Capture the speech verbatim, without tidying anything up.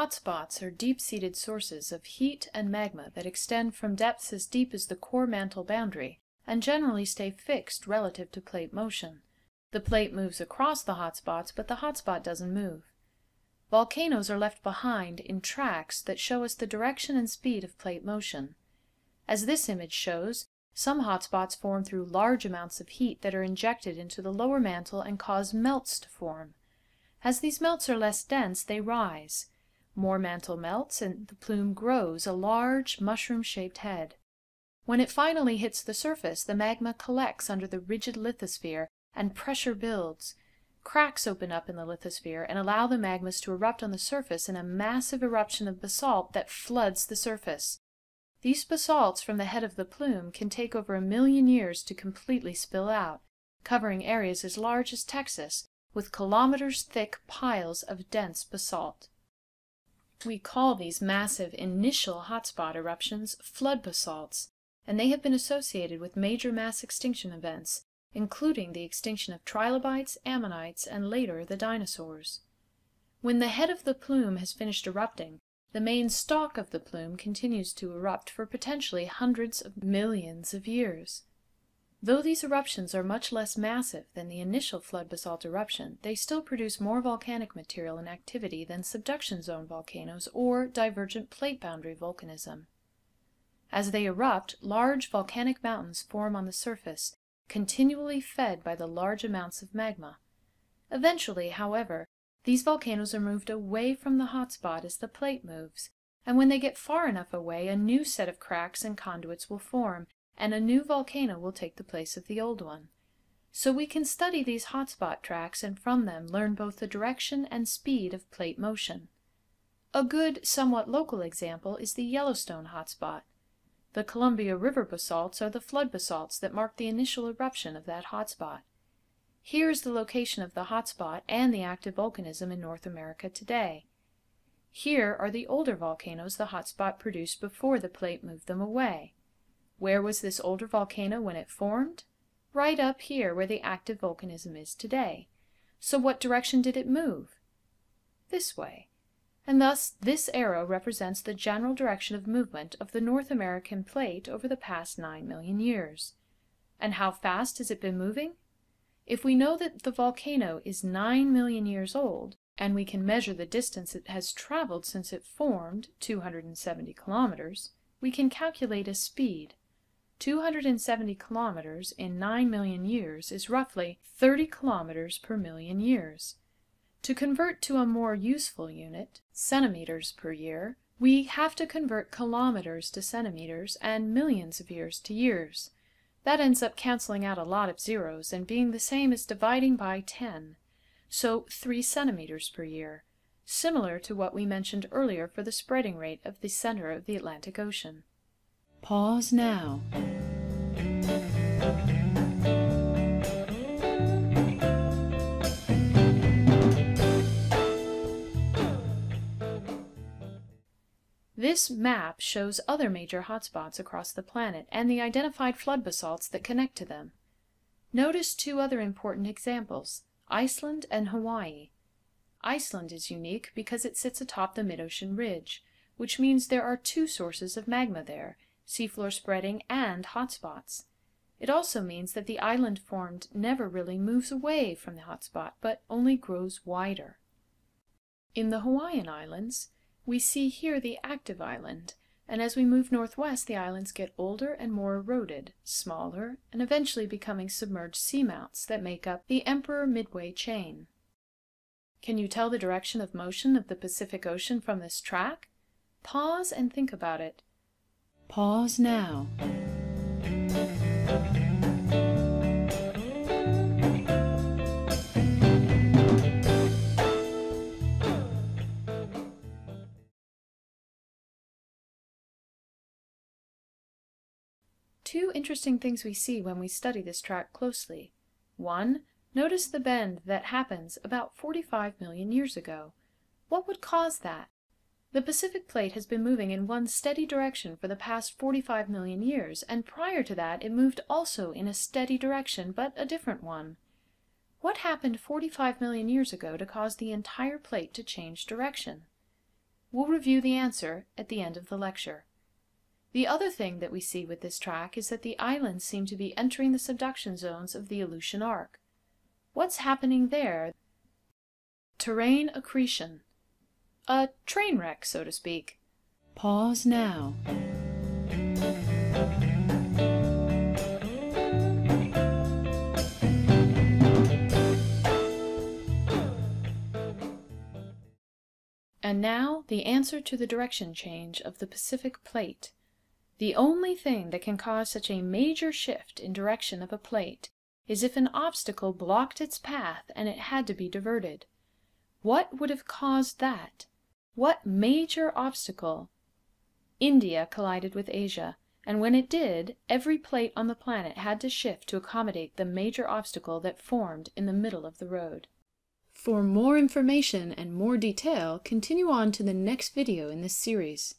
Hotspots are deep-seated sources of heat and magma that extend from depths as deep as the core mantle boundary and generally stay fixed relative to plate motion. The plate moves across the hotspots, but the hotspot doesn't move. Volcanoes are left behind in tracks that show us the direction and speed of plate motion. As this image shows, some hotspots form through large amounts of heat that are injected into the lower mantle and cause melts to form. As these melts are less dense, they rise. More mantle melts and the plume grows a large, mushroom-shaped head. When it finally hits the surface, the magma collects under the rigid lithosphere and pressure builds. Cracks open up in the lithosphere and allow the magmas to erupt on the surface in a massive eruption of basalt that floods the surface. These basalts from the head of the plume can take over a million years to completely spill out, covering areas as large as Texas, with kilometers-thick piles of dense basalt. We call these massive initial hotspot eruptions flood basalts, and they have been associated with major mass extinction events, including the extinction of trilobites, ammonites, and later the dinosaurs. When the head of the plume has finished erupting, the main stalk of the plume continues to erupt for potentially hundreds of millions of years. Though these eruptions are much less massive than the initial flood basalt eruption, they still produce more volcanic material and activity than subduction zone volcanoes or divergent plate boundary volcanism. As they erupt, large volcanic mountains form on the surface, continually fed by the large amounts of magma. Eventually, however, these volcanoes are moved away from the hotspot as the plate moves, and when they get far enough away, a new set of cracks and conduits will form, and a new volcano will take the place of the old one. So we can study these hotspot tracks and from them learn both the direction and speed of plate motion. A good, somewhat local example is the Yellowstone hotspot. The Columbia River basalts are the flood basalts that mark the initial eruption of that hotspot. Here is the location of the hotspot and the active volcanism in North America today. Here are the older volcanoes the hotspot produced before the plate moved them away. Where was this older volcano when it formed? Right up here where the active volcanism is today. So what direction did it move? This way. And thus this arrow represents the general direction of movement of the North American plate over the past nine million years. And how fast has it been moving? If we know that the volcano is nine million years old, and we can measure the distance it has traveled since it formed, two hundred seventy kilometers, we can calculate a speed. two hundred seventy kilometers in nine million years is roughly thirty kilometers per million years. To convert to a more useful unit, centimeters per year, we have to convert kilometers to centimeters and millions of years to years. That ends up canceling out a lot of zeros and being the same as dividing by ten, so three centimeters per year, similar to what we mentioned earlier for the spreading rate of the center of the Atlantic Ocean. Pause now. This map shows other major hotspots across the planet and the identified flood basalts that connect to them. Notice two other important examples, Iceland and Hawaii. Iceland is unique because it sits atop the mid-ocean ridge, which means there are two sources of magma there, seafloor spreading and hotspots. It also means that the island formed never really moves away from the hotspot, but only grows wider. In the Hawaiian Islands, we see here the active island, and as we move northwest, the islands get older and more eroded, smaller, and eventually becoming submerged seamounts that make up the Emperor Midway chain. Can you tell the direction of motion of the Pacific Ocean from this track? Pause and think about it. Pause now. Two interesting things we see when we study this track closely. One, notice the bend that happens about forty-five million years ago. What would cause that? The Pacific plate has been moving in one steady direction for the past forty-five million years, and prior to that it moved also in a steady direction, but a different one. What happened forty-five million years ago to cause the entire plate to change direction? We'll review the answer at the end of the lecture. The other thing that we see with this track is that the islands seem to be entering the subduction zones of the Aleutian Arc. What's happening there? Terrain accretion. A train wreck, so to speak. Pause now. And now the answer to the direction change of the Pacific plate. The only thing that can cause such a major shift in direction of a plate is if an obstacle blocked its path and it had to be diverted. What would have caused that? What major obstacle? India collided with Asia, and when it did, every plate on the planet had to shift to accommodate the major obstacle that formed in the middle of the road. For more information and more detail, continue on to the next video in this series.